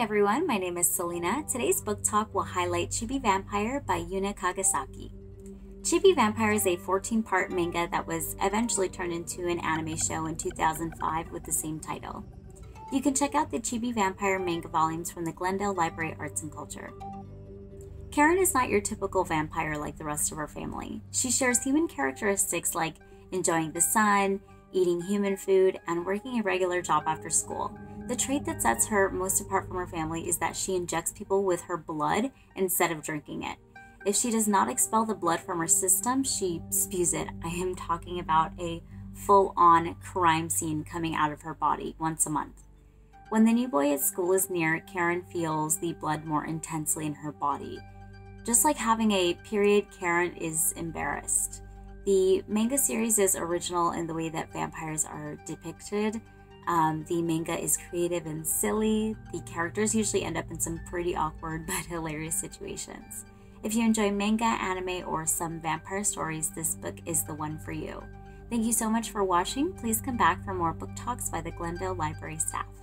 Hi everyone, my name is Selena. Today's book talk will highlight Chibi Vampire by Yuna Kagesaki. Chibi Vampire is a 14-part manga that was eventually turned into an anime show in 2005 with the same title. You can check out the Chibi Vampire manga volumes from the Glendale Library, Arts and Culture. Karen is not your typical vampire like the rest of her family. She shares human characteristics like enjoying the sun, eating human food, and working a regular job after school. The trait that sets her most apart from her family is that she injects people with her blood instead of drinking it. If she does not expel the blood from her system, she spews it. I am talking about a full-on crime scene coming out of her body once a month. When the new boy at school is near, Karen feels the blood more intensely in her body. Just like having a period, Karen is embarrassed. The manga series is original in the way that vampires are depicted. The manga is creative and silly. The characters usually end up in some pretty awkward but hilarious situations. If you enjoy manga, anime, or some vampire stories, this book is the one for you. Thank you so much for watching. Please come back for more book talks by the Glendale Library staff.